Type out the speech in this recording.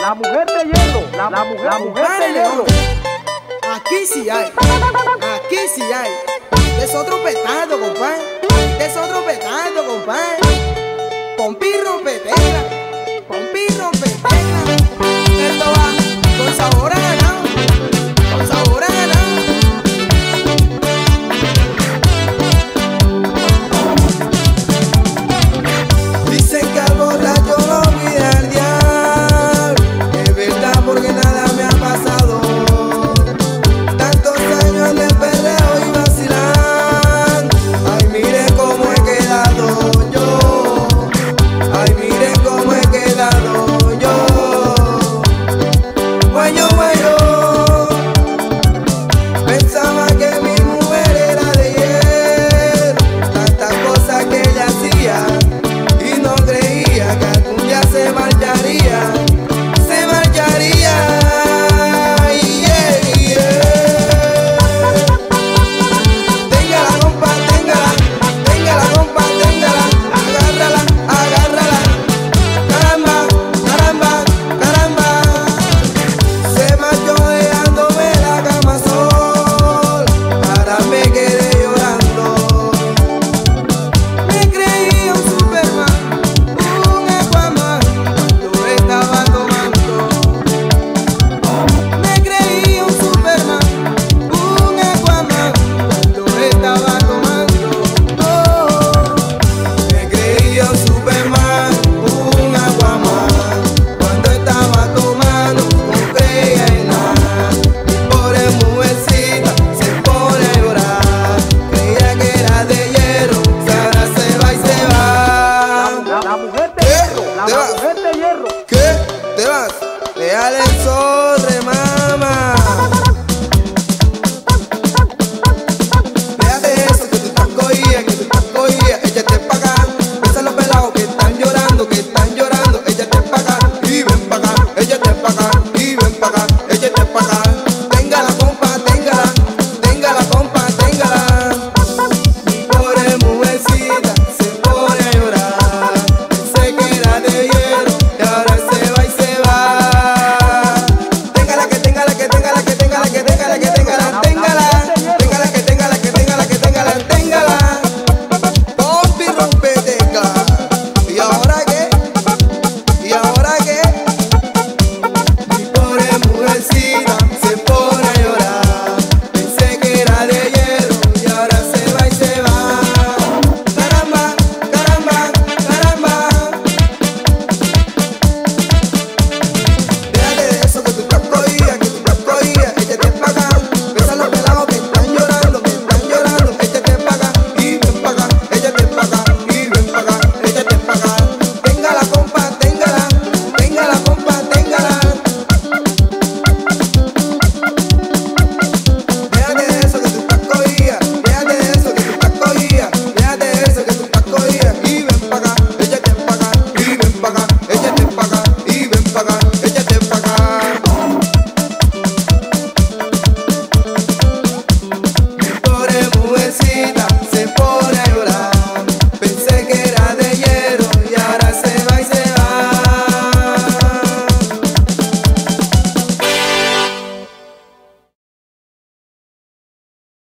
La mujer de hierro, la mujer de hierro. Aquí sí hay. Es otro petardo, compadre. Pompi rompetera. Esto va con sabor a ganado, Dicen que al borracho lo mira al diablo. Es verdad, porque nada me ha pasado. Tantos años de perreo y vacilando. Ay, mire cómo he quedado yo. Pensaba que mi mujer era de hierro, tantas cosas que ella hacía, y no creía que algún día se marcharía. Yeah. Téngala compa, agárrala, caramba, se marchó dejándome la cama sola. La mujer de hierro. ¿Qué? ¿Te vas? Déjale el sol remar.